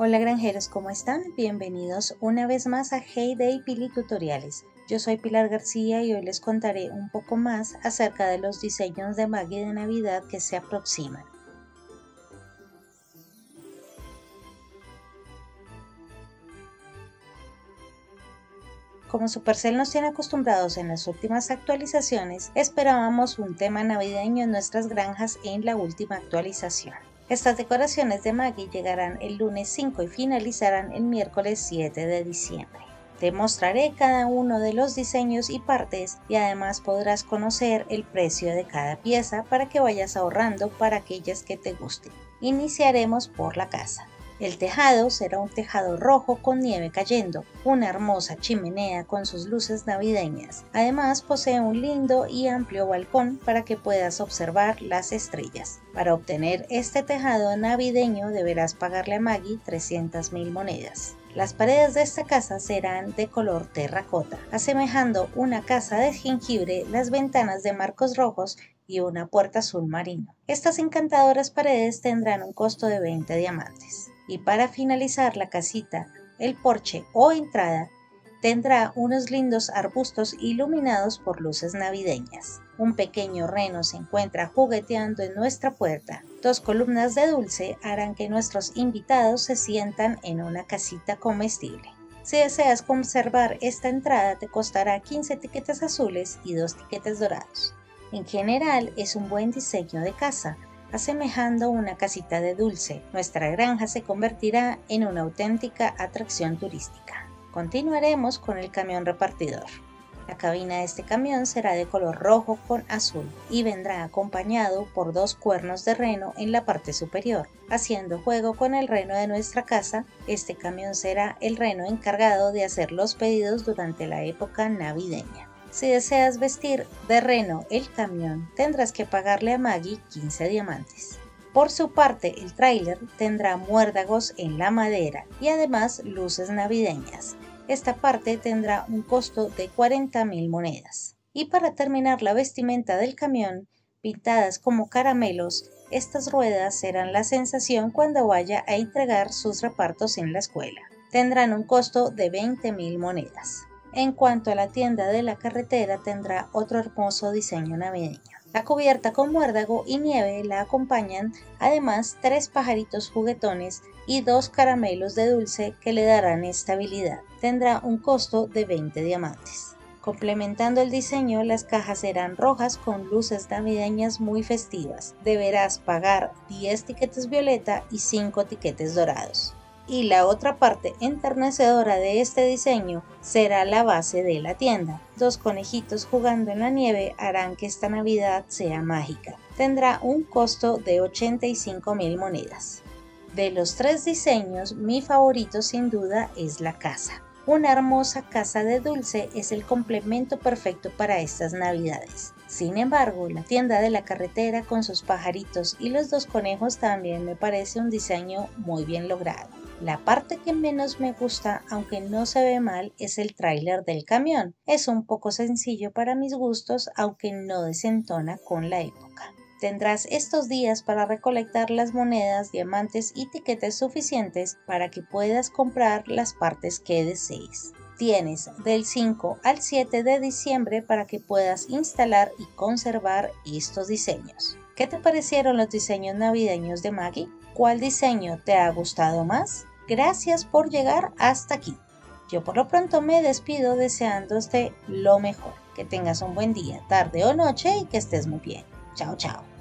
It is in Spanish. Hola granjeros, ¿cómo están? Bienvenidos una vez más a Hay Day Pili Tutoriales. Yo soy Pilar García y hoy les contaré un poco más acerca de los diseños de Maggie de Navidad que se aproximan. Como Supercell nos tiene acostumbrados en las últimas actualizaciones, esperábamos un tema navideño en nuestras granjas en la última actualización. Estas decoraciones de Maggie llegarán el lunes 5 y finalizarán el miércoles 7 de diciembre. Te mostraré cada uno de los diseños y partes y además podrás conocer el precio de cada pieza para que vayas ahorrando para aquellas que te gusten. Iniciaremos por la casa. El tejado será un tejado rojo con nieve cayendo, una hermosa chimenea con sus luces navideñas. Además posee un lindo y amplio balcón para que puedas observar las estrellas. Para obtener este tejado navideño deberás pagarle a Maggie 300.000 monedas. Las paredes de esta casa serán de color terracota, asemejando una casa de jengibre, las ventanas de marcos rojos y una puerta azul marino. Estas encantadoras paredes tendrán un costo de 20 diamantes. Y para finalizar la casita, el porche o entrada tendrá unos lindos arbustos iluminados por luces navideñas. Un pequeño reno se encuentra jugueteando en nuestra puerta. Dos columnas de dulce harán que nuestros invitados se sientan en una casita comestible. Si deseas conservar esta entrada te costará 15 tiquetes azules y 2 tiquetes dorados. En general es un buen diseño de casa, asemejando una casita de dulce. Nuestra granja se convertirá en una auténtica atracción turística. Continuaremos con el camión repartidor. La cabina de este camión será de color rojo con azul y vendrá acompañado por dos cuernos de reno en la parte superior. Haciendo juego con el reno de nuestra casa, este camión será el reno encargado de hacer los pedidos durante la época navideña. Si deseas vestir de reno el camión, tendrás que pagarle a Maggie 15 diamantes. Por su parte, el tráiler tendrá muérdagos en la madera y además luces navideñas. Esta parte tendrá un costo de 40.000 monedas. Y para terminar la vestimenta del camión, pintadas como caramelos, estas ruedas serán la sensación cuando vaya a entregar sus repartos en la escuela. Tendrán un costo de 20.000 monedas. En cuanto a la tienda de la carretera, tendrá otro hermoso diseño navideño. La cubierta con muérdago y nieve la acompañan, además, 3 pajaritos juguetones y 2 caramelos de dulce que le darán estabilidad. Tendrá un costo de 20 diamantes. Complementando el diseño, las cajas serán rojas con luces navideñas muy festivas. Deberás pagar 10 tiquetes violeta y 5 tiquetes dorados. Y la otra parte enternecedora de este diseño será la base de la tienda. Dos conejitos jugando en la nieve harán que esta Navidad sea mágica. Tendrá un costo de 85.000 monedas. De los 3 diseños, mi favorito sin duda es la casa. Una hermosa casa de dulce es el complemento perfecto para estas Navidades. Sin embargo, la tienda de la carretera con sus pajaritos y los 2 conejos también me parece un diseño muy bien logrado. La parte que menos me gusta, aunque no se ve mal, es el tráiler del camión. Es un poco sencillo para mis gustos, aunque no desentona con la época. Tendrás estos días para recolectar las monedas, diamantes y tiquetes suficientes para que puedas comprar las partes que desees. Tienes del 5 al 7 de diciembre para que puedas instalar y conservar estos diseños. ¿Qué te parecieron los diseños navideños de Maggie? ¿Cuál diseño te ha gustado más? Gracias por llegar hasta aquí. Yo por lo pronto me despido deseándote lo mejor. Que tengas un buen día, tarde o noche y que estés muy bien. Chao, chao.